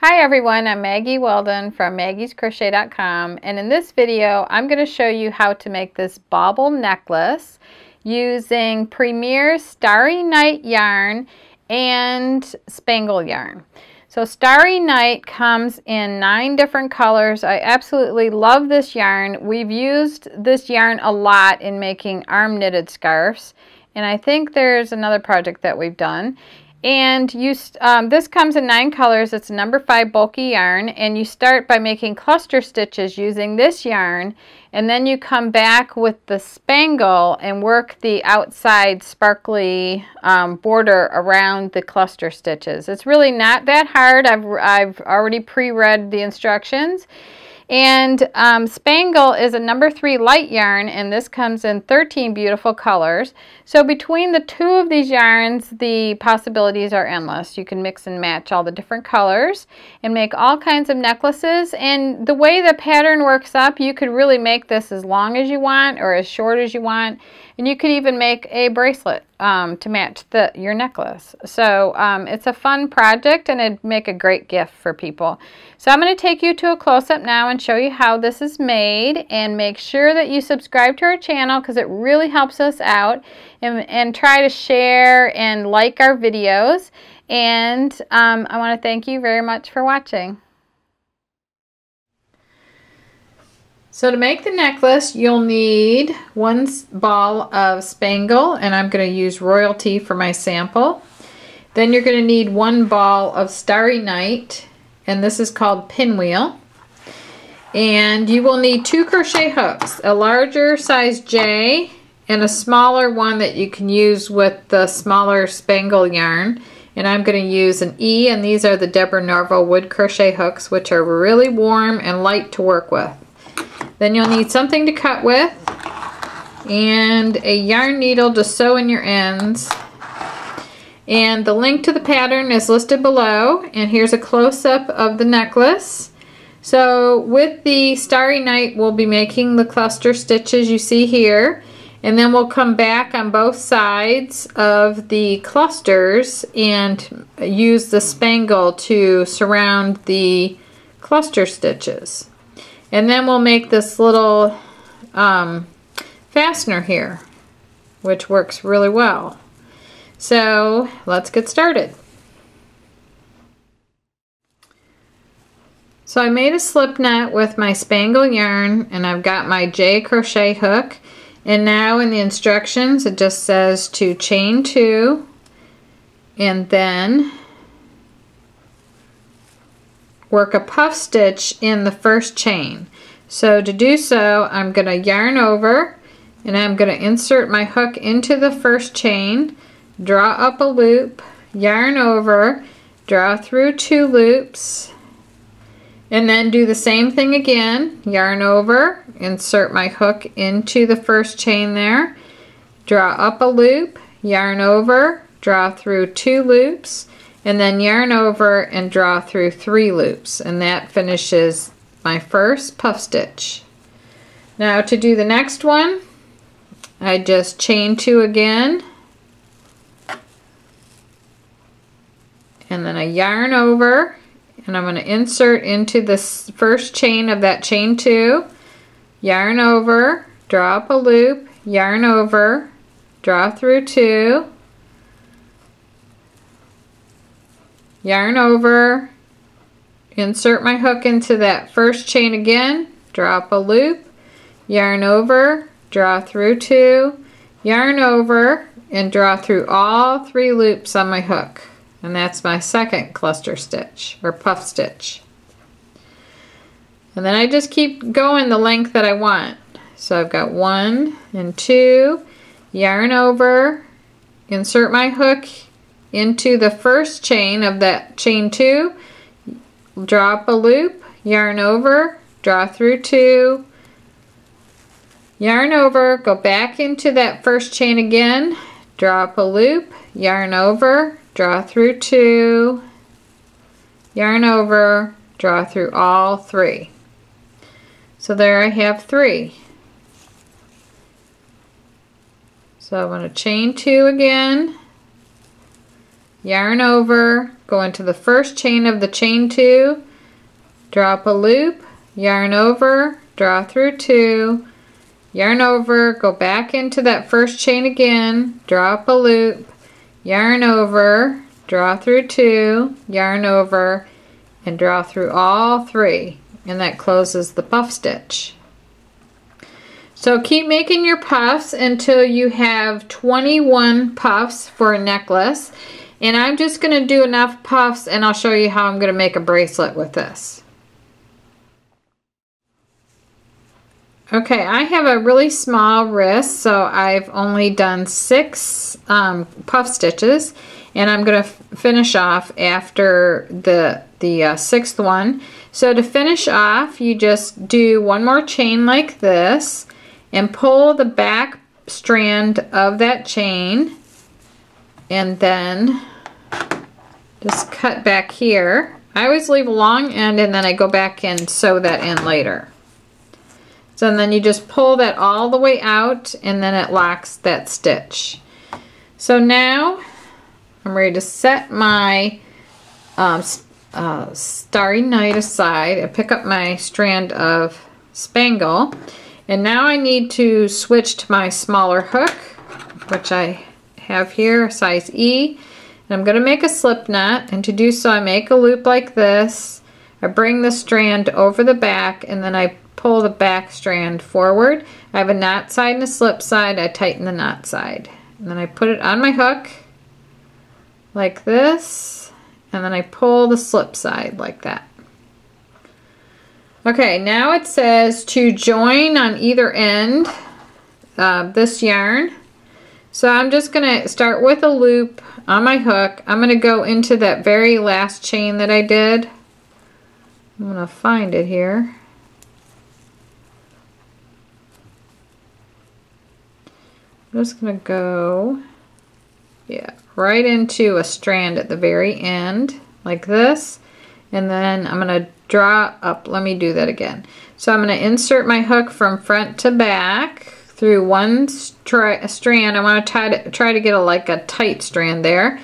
Hi everyone, I'm Maggie Weldon from maggiescrochet.com, and in this video I'm going to show you how to make this bauble necklace using Premier Starry Night yarn and Spangle yarn. So Starry Night comes in 9 different colors. I absolutely love this yarn. We've used this yarn a lot in making arm knitted scarves, and I think there's another project that we've done. And this comes in 9 colors. It's number 5 bulky yarn, and you start by making cluster stitches using this yarn, and then you come back with the Spangle and work the outside sparkly border around the cluster stitches. It's really not that hard. I've already pre-read the instructions. And Spangle is a number 3 light yarn, and this comes in 13 beautiful colors. So between the two of these yarns, the possibilities are endless. You can mix and match all the different colors and make all kinds of necklaces. And the way the pattern works up, you could really make this as long as you want or as short as you want. And you could even make a bracelet to match your necklace. So it's a fun project, and it'd make a great gift for people. So I'm going to take you to a close-up now and show you how this is made, and make sure that you subscribe to our channel because it really helps us out, and try to share and like our videos, and I want to thank you very much for watching. So to make the necklace, you'll need 1 ball of Spangle, and I'm going to use Royalty for my sample. Then you're going to need 1 ball of Starry Night, and this is called Pinwheel. And you will need 2 crochet hooks, a larger size J and a smaller one that you can use with the smaller Spangle yarn. And I'm going to use an E, and these are the Deborah Norville wood crochet hooks, which are really warm and light to work with. Then you'll need something to cut with and a yarn needle to sew in your ends. And the link to the pattern is listed below, and here's a close-up of the necklace. So with the Starry Night, we'll be making the cluster stitches you see here, and then we'll come back on both sides of the clusters and use the Spangle to surround the cluster stitches. And then we'll make this little fastener here, which works really well. So let's get started. So I made a slip knot with my Spangle yarn, and I've got my J crochet hook, and now in the instructions it just says to chain 2 and then work a puff stitch in the first chain. So to do so, I'm going to yarn over, and I'm going to insert my hook into the first chain, draw up a loop, yarn over, draw through 2 loops, and then do the same thing again. Yarn over, insert my hook into the first chain there, draw up a loop, yarn over, draw through 2 loops, and then yarn over and draw through 3 loops, and that finishes my first puff stitch. Now to do the next one, I just chain 2 again, and then I yarn over, and I'm going to insert into this first chain of that chain 2, yarn over, draw up a loop, yarn over, draw through 2, yarn over, insert my hook into that first chain again, draw up a loop, yarn over, draw through 2, yarn over, and draw through all 3 loops on my hook. And that's my second cluster stitch or puff stitch. And then I just keep going the length that I want. So I've got 1 and 2, yarn over, insert my hook into the first chain of that chain 2, draw up a loop, yarn over, draw through 2, yarn over, go back into that first chain again, draw up a loop, yarn over, draw through 2, yarn over, draw through all 3. So there I have 3. So I'm going to chain 2 again, yarn over, go into the first chain of the chain 2, drop a loop, yarn over, draw through 2, yarn over, go back into that first chain again, drop a loop, yarn over, draw through 2, yarn over, and draw through all 3, and that closes the puff stitch. So keep making your puffs until you have 21 puffs for a necklace, and I'm just going to do enough puffs and I'll show you how I'm going to make a bracelet with this. Okay, I have a really small wrist, so I've only done 6 puff stitches, and I'm going to finish off after the 6th one. So to finish off, you just do one more chain like this and pull the back strand of that chain, and then just cut back here. I always leave a long end and then I go back and sew that in later. So and then you just pull that all the way out and then it locks that stitch. So now I'm ready to set my Starry Night aside. I pick up my strand of Spangle, and now I need to switch to my smaller hook, which I have here, size E, and I'm going to make a slip knot, and to do so I make a loop like this. I bring the strand over the back and then I pull the back strand forward. I have a knot side and a slip side. I tighten the knot side and then I put it on my hook like this, and then I pull the slip side like that. Okay, now it says to join on either end this yarn. So I'm just going to start with a loop on my hook. I'm going to go into that very last chain that I did. I'm going to find it here. I'm just going to go, yeah, right into a strand at the very end like this, and then I'm going to draw up. Let me do that again. So I'm going to insert my hook from front to back through one strand. I want to try to get a tight strand there,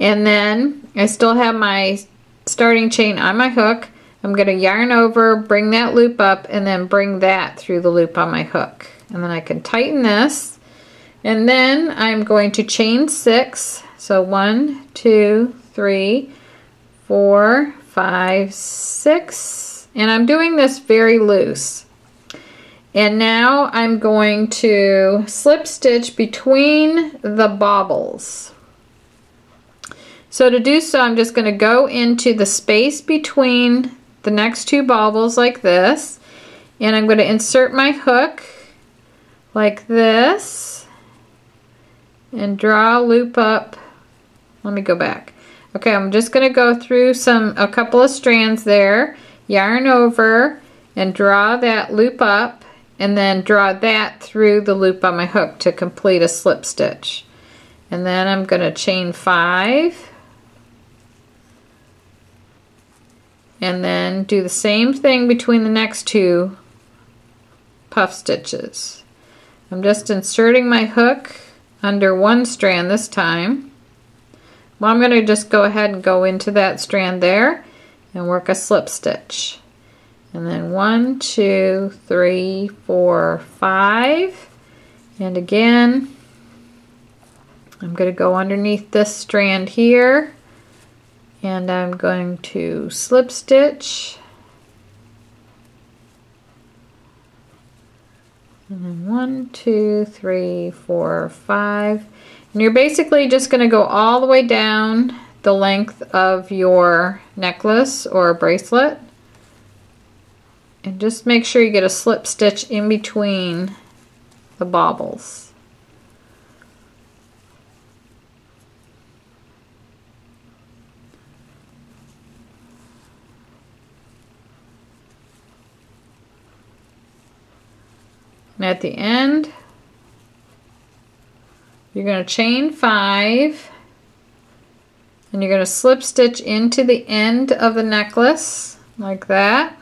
and then I still have my starting chain on my hook. I'm going to yarn over, bring that loop up, and then bring that through the loop on my hook, and then I can tighten this. And then I'm going to chain 6, so 1, 2, 3, 4, 5, 6, and I'm doing this very loose. And now I'm going to slip stitch between the baubles. So to do so, I'm just going to go into the space between the next 2 baubles like this, and I'm going to insert my hook like this, and draw a loop up. Let me go back. Okay, I'm just going to go through a couple of strands there, yarn over, and draw that loop up, and then draw that through the loop on my hook to complete a slip stitch. And then I'm going to chain 5, and then do the same thing between the next 2 puff stitches. I'm just inserting my hook under one strand this time. Well, I'm going to just go ahead and go into that strand there and work a slip stitch. And then 1, 2, 3, 4, 5. And again, I'm going to go underneath this strand here, and I'm going to slip stitch. And then 1, 2, 3, 4, 5. And you're basically just going to go all the way down the length of your necklace or bracelet. And just make sure you get a slip stitch in between the baubles. And at the end, you're going to chain 5, and you're going to slip stitch into the end of the necklace like that.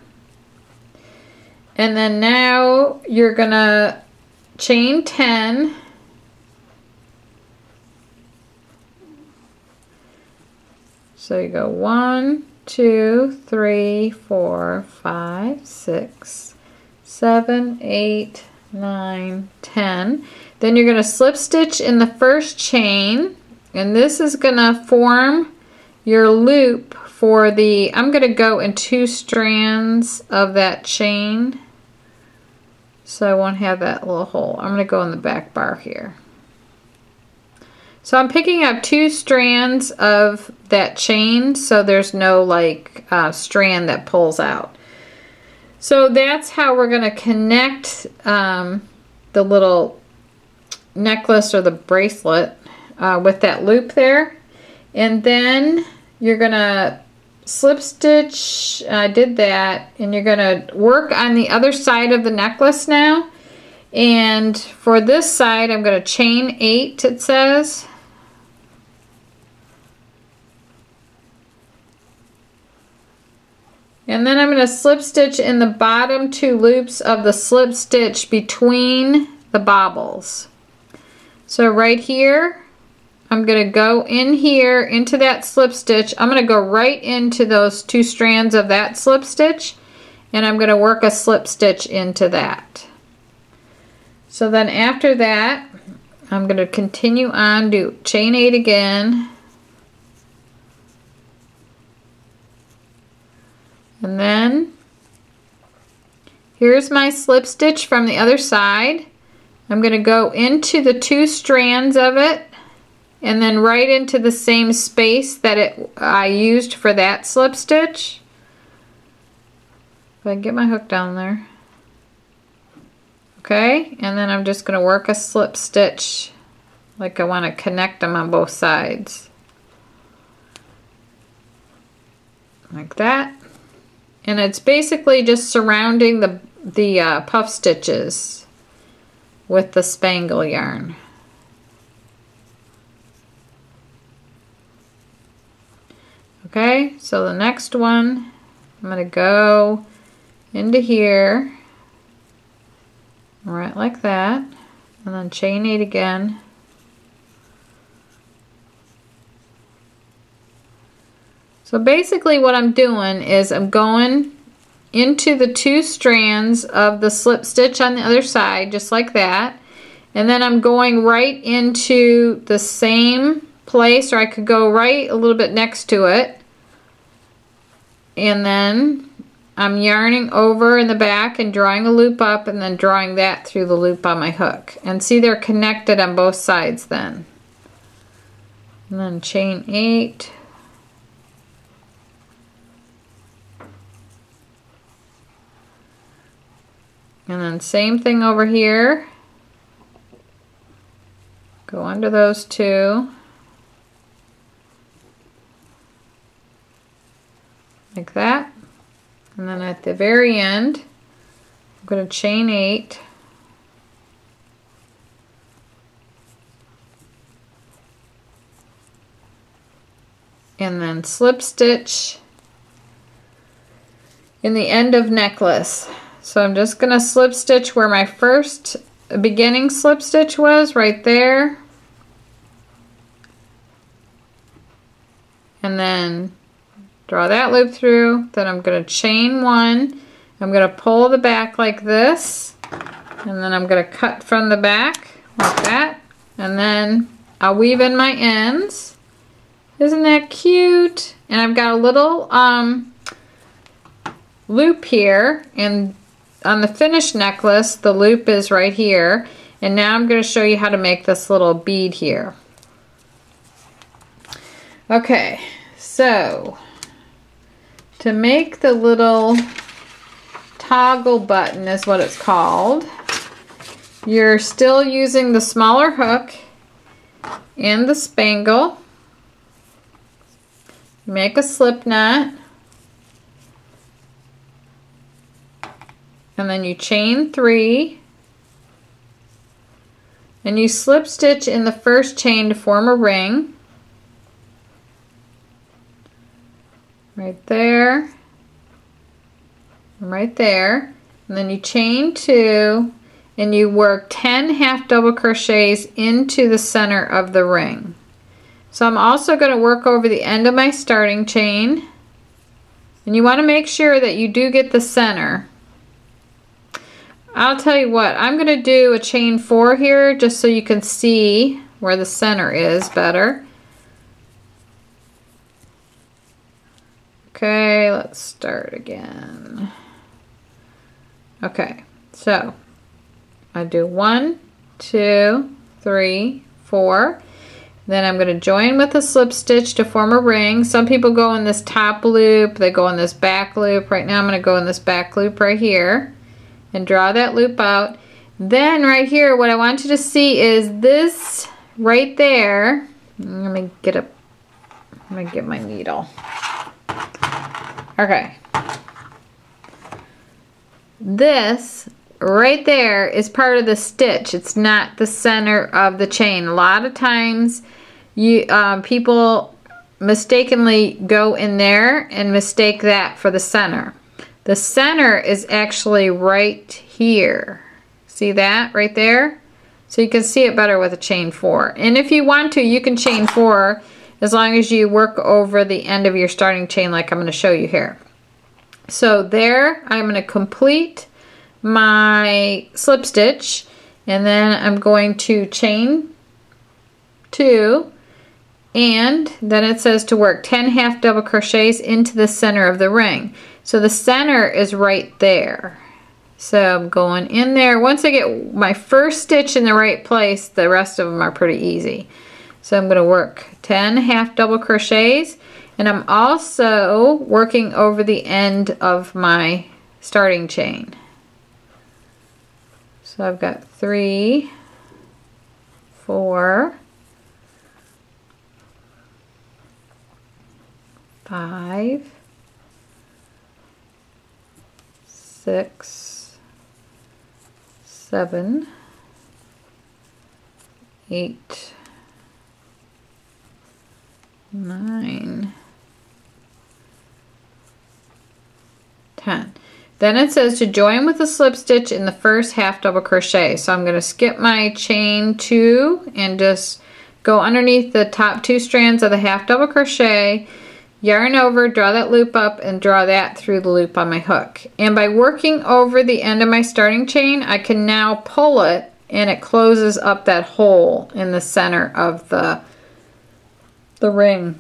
And then now you're going to chain 10, So you go 1, 2, 3, 4, 5, 6, 7, 8, 9, 10. Then you're going to slip stitch in the first chain, and this is going to form your loop for the, I'm going to go in 2 strands of that chain, so I won't have that little hole. I'm going to go in the back bar here. So I'm picking up 2 strands of that chain, so there's no like strand that pulls out. So that's how we're going to connect the little necklace or the bracelet with that loop there. And then you're going to slip stitch, I did that, and you're going to work on the other side of the necklace now. And for this side, I'm going to chain 8, it says. And then I'm going to slip stitch in the bottom 2 loops of the slip stitch between the bobbles. So right here, I'm going to go in here into that slip stitch. I'm going to go right into those 2 strands of that slip stitch, and I'm going to work a slip stitch into that. So then after that, I'm going to continue on, do chain 8 again. And then here's my slip stitch from the other side. I'm going to go into the 2 strands of it and then right into the same space that I used for that slip stitch. If I can get my hook down there. Okay, and then I'm just going to work a slip stitch like I want to connect them on both sides. Like that. And it's basically just surrounding the puff stitches with the spangle yarn. Okay, so the next one, I'm going to go into here, right like that, and then chain 8 again. So basically what I'm doing is I'm going into the 2 strands of the slip stitch on the other side, just like that, and then I'm going right into the same place, or I could go right a little bit next to it, and then I'm yarning over in the back and drawing a loop up and then drawing that through the loop on my hook. And see, they're connected on both sides then. And then chain 8. And then same thing over here. Go under those 2. Like that. And then at the very end, I'm going to chain 8. And then slip stitch in the end of necklace. So I'm just going to slip stitch where my first beginning slip stitch was, right there. And then draw that loop through. Then I'm going to chain 1. I'm going to pull the back like this. And then I'm going to cut from the back like that. And then I'll weave in my ends. Isn't that cute? And I've got a little loop here, and on the finished necklace the loop is right here, and now I'm going to show you how to make this little bead here. Okay, so to make the little toggle button is what it's called, you're still using the smaller hook and the spangle. Make a slip knot, and then you chain 3 and you slip stitch in the first chain to form a ring right there and right there, and then you chain 2 and you work 10 half double crochets into the center of the ring. So I'm also going to work over the end of my starting chain, and you want to make sure that you do get the center. I'll tell you what, I'm going to do a chain 4 here just so you can see where the center is better. Okay, let's start again. Okay, so I do 1, 2, 3, 4. Then I'm going to join with a slip stitch to form a ring. Some people go in this top loop, they go in this back loop. Right now I'm going to go in this back loop right here and draw that loop out. Then right here, what I want you to see is this right there. Let me get my needle. Okay. This right there is part of the stitch. It's not the center of the chain. A lot of times you people mistakenly go in there and mistake that for the center. The center is actually right here. See that right there? So you can see it better with a chain 4. And if you want to, you can chain 4 as long as you work over the end of your starting chain like I'm going to show you here. So there I'm going to complete my slip stitch, and then I'm going to chain 2, and then it says to work 10 half double crochets into the center of the ring. So the center is right there. So I'm going in there. Once I get my first stitch in the right place, the rest of them are pretty easy. So I'm going to work 10 half double crochets, and I'm also working over the end of my starting chain. So I've got 3, 4, 5, 6, 7, 8, 9, 10. Then it says to join with a slip stitch in the first half double crochet. So I'm going to skip my chain 2 and just go underneath the top 2 strands of the half double crochet, yarn over, draw that loop up, and draw that through the loop on my hook. And by working over the end of my starting chain, I can now pull it, and it closes up that hole in the center of the ring.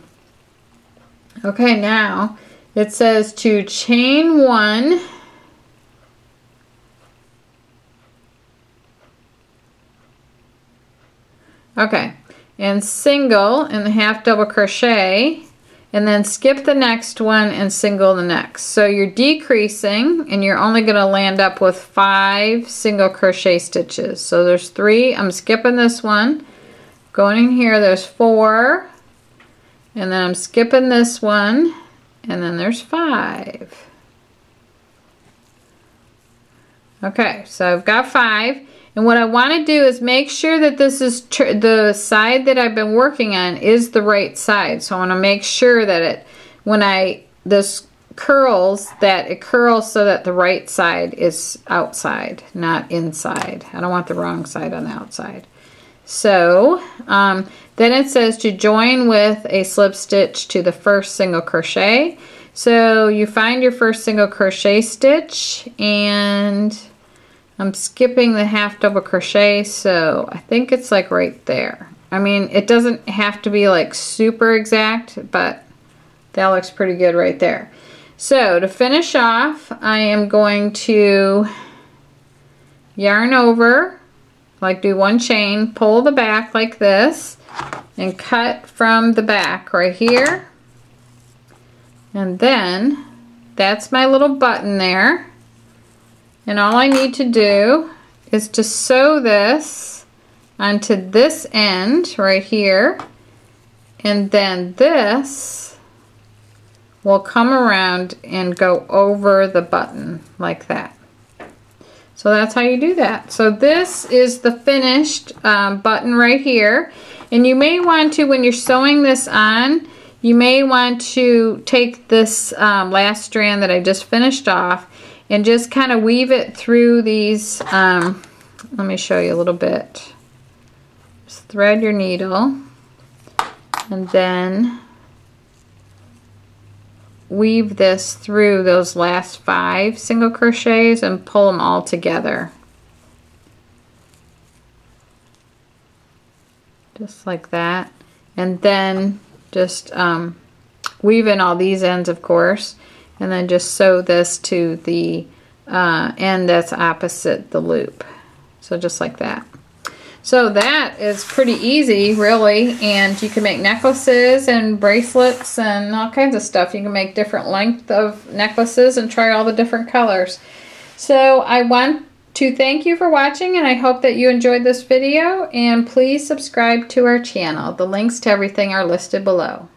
Okay, now it says to chain 1. Okay, and single in the half double crochet, and then skip the next one and single the next. So you're decreasing, and you're only going to land up with 5 single crochet stitches. So there's 3. I'm skipping this one. Going in here, there's 4, and then I'm skipping this one, and then there's 5. Okay, so I've got 5. And what I want to do is make sure that this is the side that I've been working on is the right side. So I want to make sure that it, when this curls, that it curls so that the right side is outside, not inside. I don't want the wrong side on the outside. So then it says to join with a slip stitch to the first single crochet. So you find your first single crochet stitch, and I'm skipping the half double crochet, so I think it's like right there. I mean, it doesn't have to be like super exact, but that looks pretty good right there. So to finish off, I am going to yarn over, like do 1 chain, pull the back like this, and cut from the back right here. And then that's my little button there. And all I need to do is to sew this onto this end right here, and then this will come around and go over the button like that. So that's how you do that. So this is the finished button right here, and you may want to, when you're sewing this on, you may want to take this last strand that I just finished off and just kind of weave it through these, let me show you a little bit. Just thread your needle and then weave this through those last 5 single crochets and pull them all together. Just like that. And then just weave in all these ends, of course, and then just sew this to the end that's opposite the loop. So just like that. So that is pretty easy, really, and you can make necklaces and bracelets and all kinds of stuff. You can make different length of necklaces and try all the different colors. So I want to thank you for watching, and I hope that you enjoyed this video, and please subscribe to our channel. The links to everything are listed below.